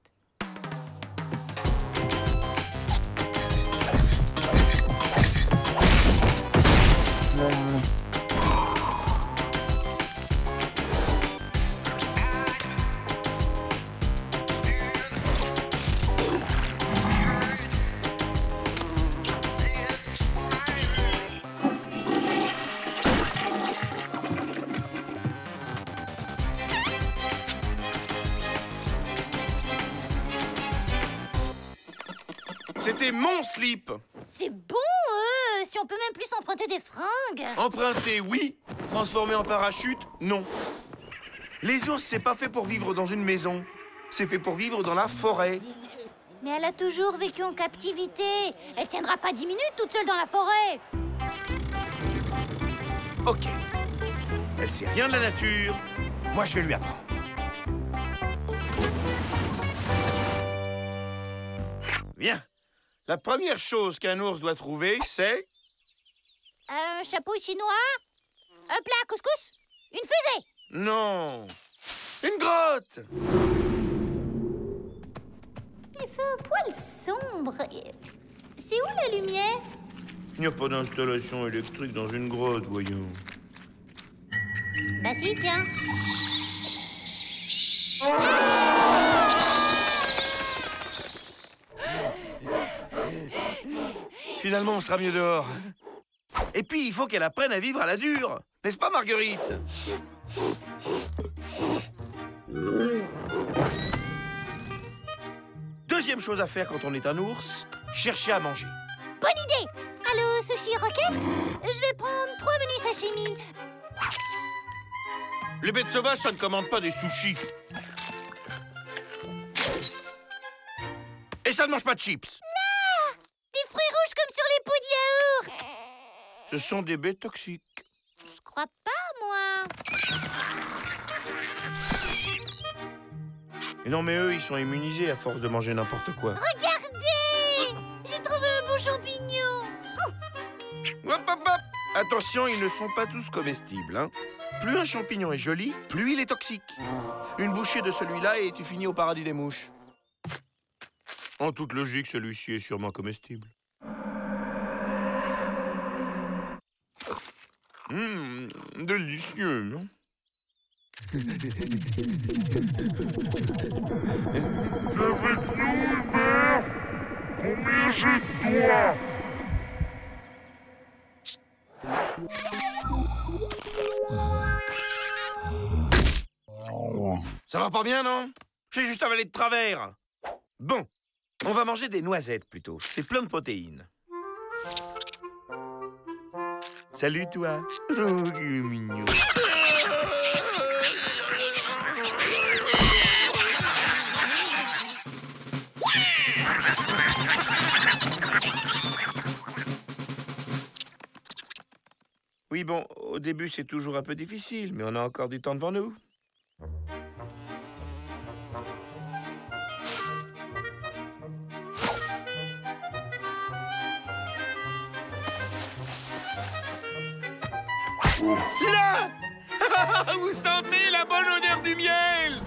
C'était mon slip. C'est bon, si on peut même plus emprunter des fringues. Emprunter, oui. Transformer en parachute, non. Les ours, c'est pas fait pour vivre dans une maison. C'est fait pour vivre dans la forêt. Mais elle a toujours vécu en captivité. Elle tiendra pas 10 minutes toute seule dans la forêt. Ok. Elle sait rien de la nature. Moi, je vais lui apprendre. Viens. La première chose qu'un ours doit trouver, c'est... un chapeau chinois, un plat à couscous, une fusée. Non, une grotte. Il fait un poil sombre. C'est où la lumière? Il n'y a pas d'installation électrique dans une grotte, voyons. Bah si, tiens. Finalement, on sera mieux dehors. Et puis, il faut qu'elle apprenne à vivre à la dure. N'est-ce pas, Marguerite? Deuxième chose à faire quand on est un ours, chercher à manger. Bonne idée! Allô, Sushi Rocket? Je vais prendre 3 menus sashimi. Les bêtes sauvages, ça ne commande pas des sushis. Et ça ne mange pas de chips. Ce sont des baies toxiques. Je crois pas, moi. Et non, mais eux, ils sont immunisés à force de manger n'importe quoi. Regardez! J'ai trouvé un bon champignon. Hop, hop, hop. Attention, ils ne sont pas tous comestibles, hein. Plus un champignon est joli, plus il est toxique. Une bouchée de celui-là et tu finis au paradis des mouches. En toute logique, celui-ci est sûrement comestible. Délicieux, non? Avec nous, Hubert! Combien j'ai de doigts? Ça va pas bien, non? J'ai juste avalé de travers. Bon, on va manger des noisettes plutôt. C'est plein de protéines. Salut, toi. Oh, il est mignon. Oui, bon, au début, c'est toujours un peu difficile, mais on a encore du temps devant nous. Là! Vous sentez la bonne odeur du miel!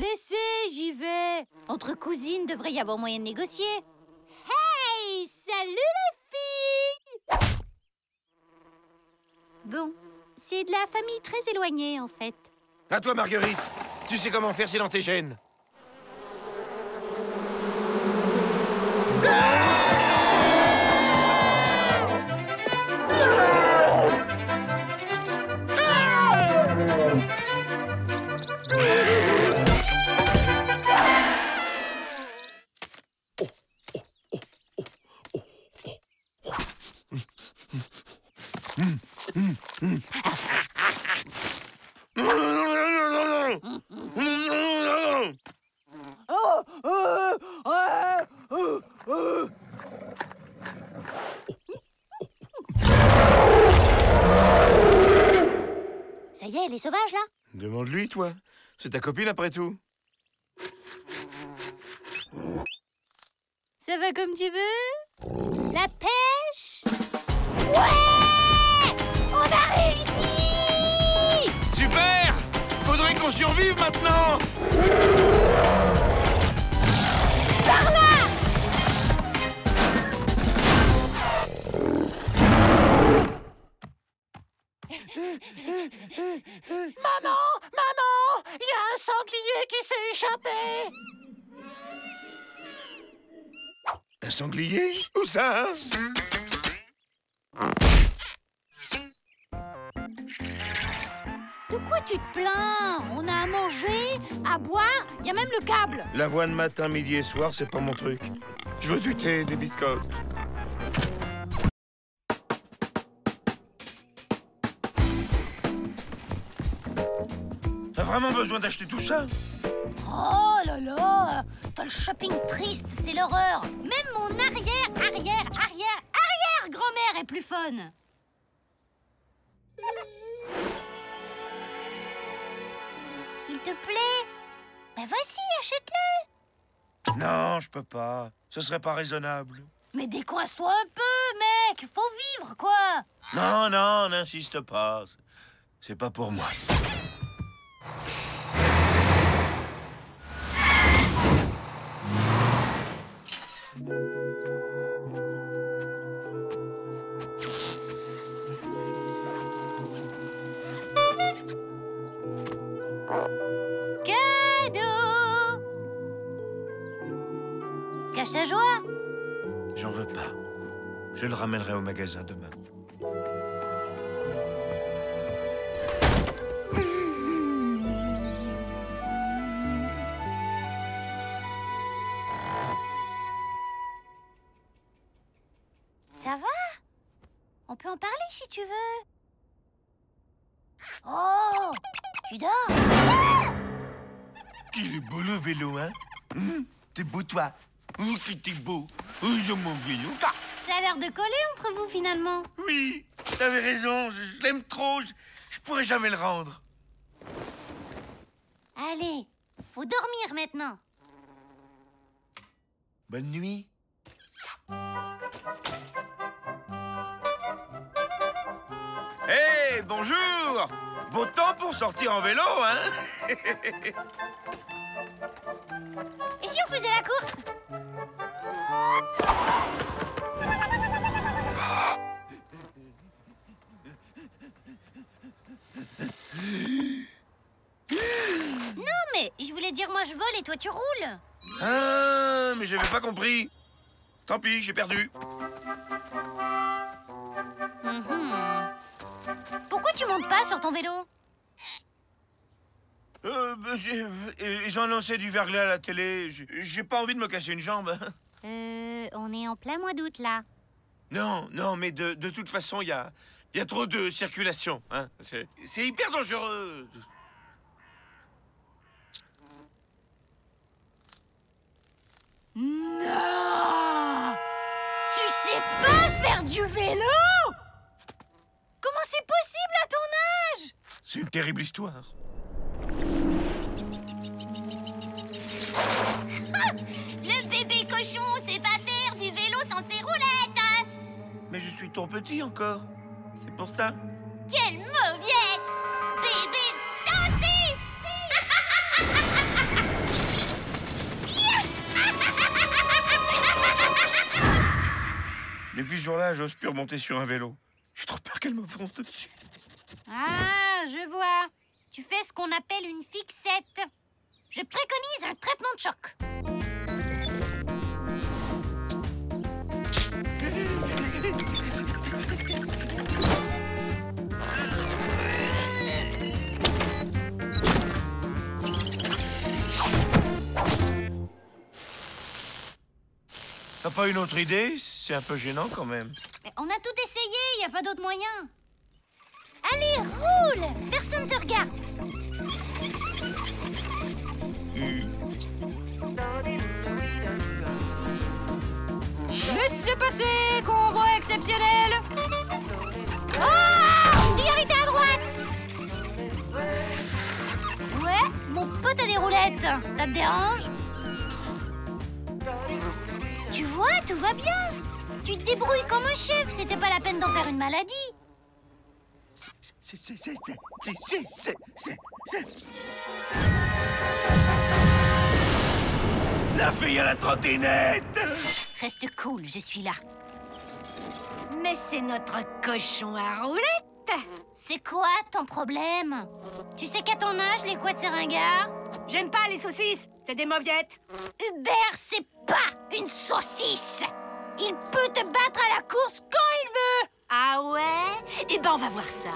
Laissez, j'y vais. Entre cousines, devrait y avoir moyen de négocier. Hey! Salut les filles! Bon, c'est de la famille très éloignée, en fait. À toi, Marguerite. Tu sais comment faire, c'est dans tes gènes. Ah! Ça y est, elle est sauvage, là? Demande-lui, toi. C'est ta copine, après tout. Ça va comme tu veux? La pêche? Ouais! On a réussi! Super! Faudrait qu'on survive, maintenant! Par là! Maman! Maman! Il y a un sanglier qui s'est échappé! Un sanglier? Où ça? De quoi tu te plains? On a à manger, à boire, il y a même le câble! L'avoine matin, midi et soir, c'est pas mon truc. Je veux du thé, des biscottes. Vraiment besoin d'acheter tout ça? Oh là là! T'as le shopping triste, c'est l'horreur! Même mon arrière-grand-mère est plus fun! Il te plaît? Ben vas-y, achète-le! Non, je peux pas. Ce serait pas raisonnable. Mais décoince-toi un peu, mec! Faut vivre, quoi! Non, non, n'insiste pas. C'est pas pour moi. Cache ta joie. J'en veux pas. Je le ramènerai au magasin demain. Ça va? On peut en parler si tu veux. Oh! Tu dors? Ah! Qu'il est beau le vélo, hein? T'es beau, toi. C'était beau. Je m'en vais. Ça a l'air de coller entre vous, finalement. Oui, t'avais raison. Je l'aime trop. Je pourrais jamais le rendre. Allez, faut dormir maintenant. Bonne nuit. Hé, bonjour. Beau temps pour sortir en vélo, hein? Et si on faisait la course? Je voulais dire, moi je vole et toi tu roules. Ah, mais j'avais pas compris. Tant pis, j'ai perdu. Pourquoi tu montes pas sur ton vélo? Ils ont lancé du verglas à la télé. J'ai pas envie de me casser une jambe. On est en plein mois d'août, là. Non, non, mais de toute façon, il y a trop de circulation. Hein. C'est hyper dangereux. Non! Tu sais pas faire du vélo? Comment c'est possible à ton âge? C'est une terrible histoire. Le bébé cochon sait pas faire du vélo sans ses roulettes. Mais je suis trop petit encore. C'est pour ça. Quelle mauviette! Bébé saucisse! Depuis ce jour-là, j'ose plus remonter sur un vélo. J'ai trop peur qu'elle me fonce dessus. Ah, je vois. Tu fais ce qu'on appelle une fixette. Je préconise un traitement de choc. T'as pas une autre idée? C'est un peu gênant quand même. Mais on a tout essayé, y a pas d'autre moyen. Allez, roule! Personne te regarde. Laissez passer, convoi exceptionnel. Ah! Priorité à droite. Ouais, mon pote a des roulettes. Ça te dérange? Tu vois, tout va bien. Tu te débrouilles comme un chef. C'était pas la peine d'en faire une maladie. La fille à la trottinette! Reste cool, je suis là. Mais c'est notre cochon à roulettes! C'est quoi ton problème? Tu sais qu'à ton âge, les couettes, c'est ringard. J'aime pas les saucisses, c'est des mauviettes. Hubert, c'est pas une saucisse! Il peut te battre à la course quand il veut! Ah ouais? Eh ben, on va voir ça.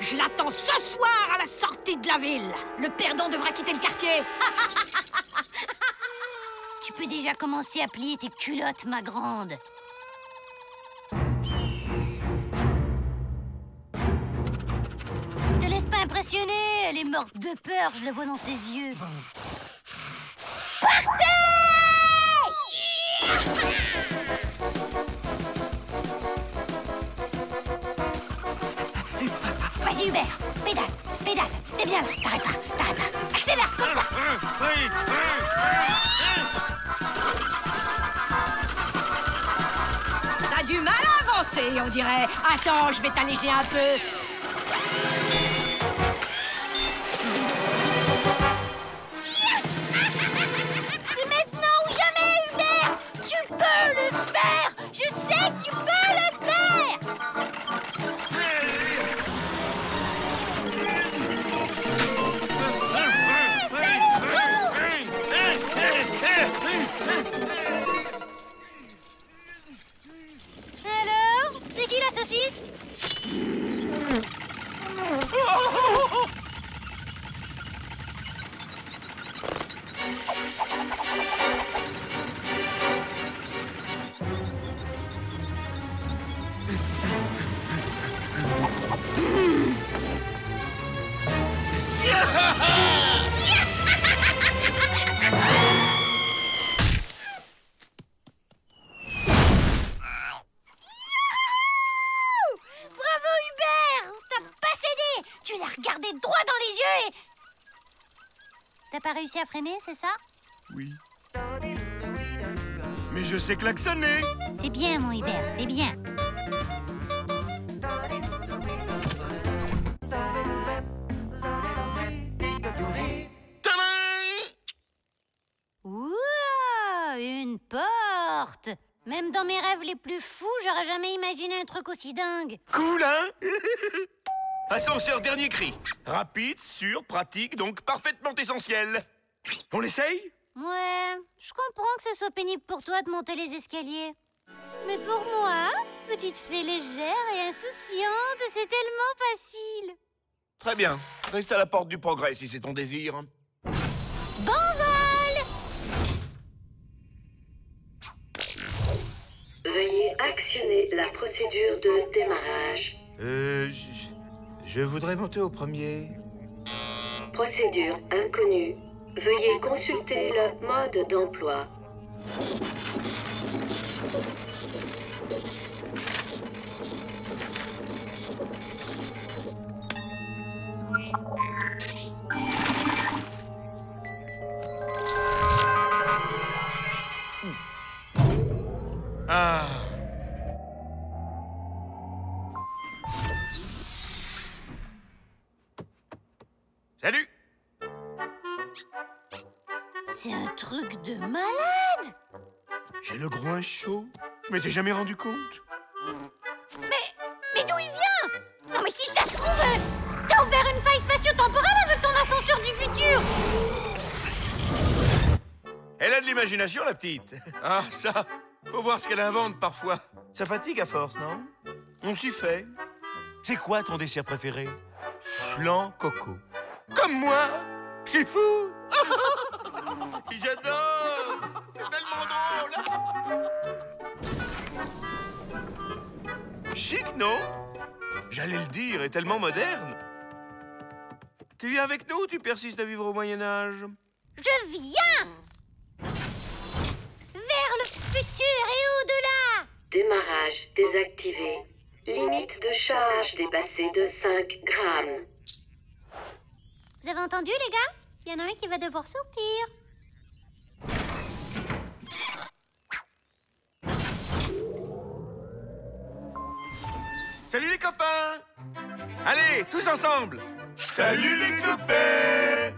Je l'attends ce soir à la sortie de la ville. Le perdant devra quitter le quartier. Tu peux déjà commencer à plier tes culottes, ma grande. Te laisse pas impressionner, elle est morte de peur, je le vois dans ses yeux. Partez! Vas-y, Hubert, pédale, pédale. T'es bien là, t'arrêtes pas, t'arrêtes pas. Accélère, comme ça. T'as du mal à avancer, on dirait. Attends, je vais t'alléger un peu. C'est maintenant ou jamais, Hubert. Tu peux le faire. Je sais que tu peux le faire. Ouais, c'est qui la saucisse? T'as pas réussi à freiner, c'est ça? Oui. Mais je sais klaxonner. C'est bien, mon Hubert, c'est bien. Ouah, une porte. Même dans mes rêves les plus fous, j'aurais jamais imaginé un truc aussi dingue. Cool, hein? Ascenseur dernier cri. Rapide, sûr, pratique, donc parfaitement essentiel. On l'essaye? Ouais, je comprends que ce soit pénible pour toi de monter les escaliers. Mais pour moi, petite fée légère et insouciante, c'est tellement facile. Très bien, reste à la porte du progrès si c'est ton désir. Bon vol! Veuillez actionner la procédure de démarrage. Je voudrais monter au premier. Procédure inconnue. Veuillez consulter le mode d'emploi. Ah. Salut. C'est un truc de malade. J'ai le groin chaud. Je m'étais jamais rendu compte. Mais d'où il vient? Non mais si ça se trouve, t'as ouvert une faille spatio-temporelle avec ton ascenseur du futur. Elle a de l'imagination, la petite. Ah, ça, faut voir ce qu'elle invente parfois. Ça fatigue à force, non? On s'y fait. C'est quoi ton dessert préféré? Flan coco. Comme moi? C'est fou. J'adore. C'est tellement drôle. Chic, non? J'allais le dire, est tellement moderne. Tu viens avec nous ou tu persistes à vivre au Moyen-Âge? Je viens! Vers le futur et au-delà! Démarrage désactivé. Limite de charge dépassée de 5 grammes. Vous avez entendu, les gars? Il y en a un qui va devoir sortir. Salut les copains! Allez, tous ensemble! Salut les copains!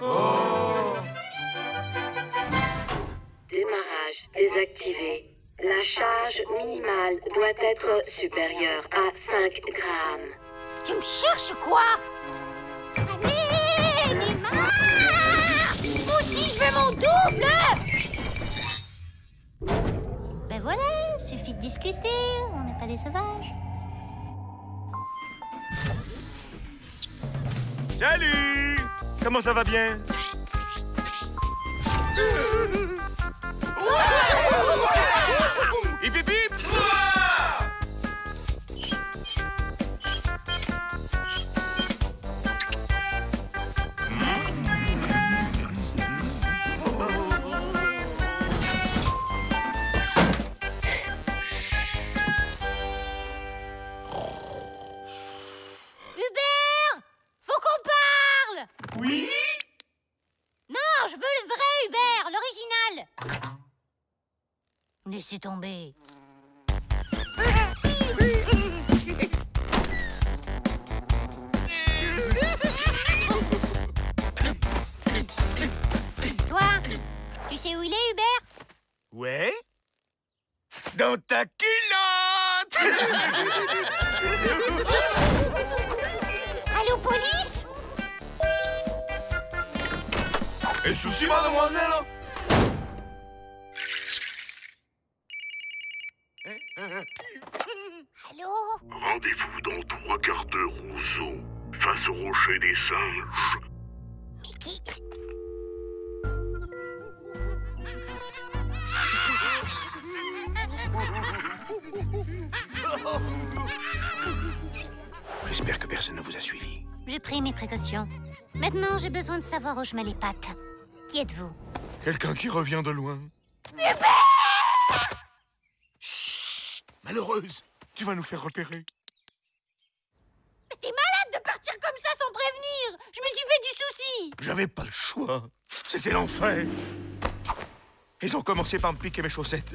Oh! Démarrage désactivé. La charge minimale doit être supérieure à 5 grammes. Tu me cherches quoi? Allez, démarre! Moi aussi, je veux mon double! Ben voilà, suffit de discuter, on n'est pas des sauvages. Salut! Comment ça va bien? Hip hip hip! Laissez tomber. Toi, tu sais où il est, Hubert? Ouais. Dans ta culotte! Allô, police? Et souci, mademoiselle? Allô? Rendez-vous dans 3/4 d'heure ou so, face au rocher des singes. Mais qui? J'espère que personne ne vous a suivi. J'ai pris mes précautions. Maintenant, j'ai besoin de savoir où je mets les pattes. Qui êtes-vous? Quelqu'un qui revient de loin. Hubert! Malheureuse, tu vas nous faire repérer. Mais t'es malade de partir comme ça sans prévenir. Je me suis fait du souci. J'avais pas le choix. C'était l'enfer. Ils ont commencé par me piquer mes chaussettes.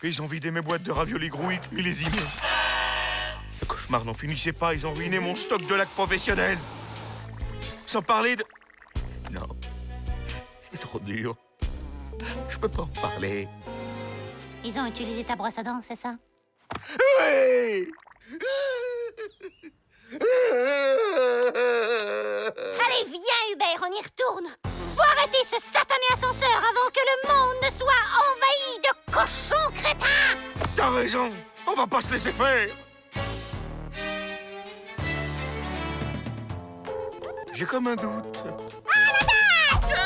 Puis ils ont vidé mes boîtes de raviolis grouilles millésimées. Le cauchemar n'en finissait pas. Ils ont ruiné mon stock de lacs professionnels. Sans parler de... Non, c'est trop dur. Je peux pas en parler. Ils ont utilisé ta brosse à dents, c'est ça? Oui! Allez, viens, Hubert, on y retourne. Faut arrêter ce satané ascenseur avant que le monde ne soit envahi de cochons crétins. T'as raison, on va pas se laisser faire. J'ai comme un doute. À l'attaque!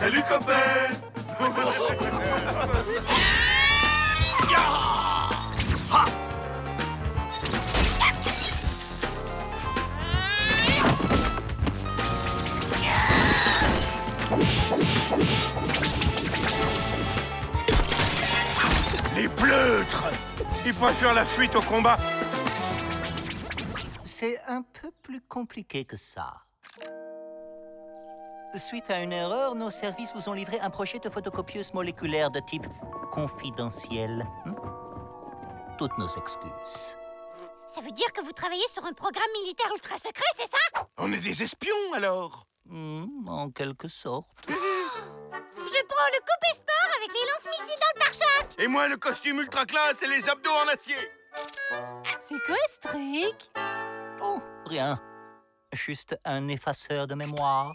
Salut, copain! Les pleutres! Ils préfèrent la fuite au combat. C'est un peu plus compliqué que ça. Suite à une erreur, nos services vous ont livré un projet de photocopieuse moléculaire de type confidentiel. Toutes nos excuses. Ça veut dire que vous travaillez sur un programme militaire ultra secret, c'est ça? On est des espions, alors? En quelque sorte. Je prends le coupé sport avec les lance-missiles dans le pare-choc. Et moi, le costume ultra classe et les abdos en acier. C'est quoi ce truc? Oh, rien. Juste un effaceur de mémoire.